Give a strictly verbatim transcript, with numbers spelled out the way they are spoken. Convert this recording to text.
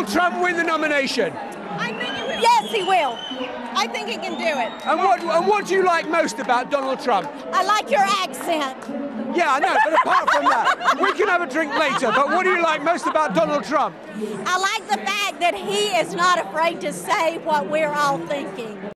Will Trump win the nomination? I think he will. Yes, he will. I think he can do it. And what, and what do you like most about Donald Trump? I like your accent. Yeah, I know, but apart from that, we can have a drink later, but what do you like most about Donald Trump? I like the fact that he is not afraid to say what we're all thinking.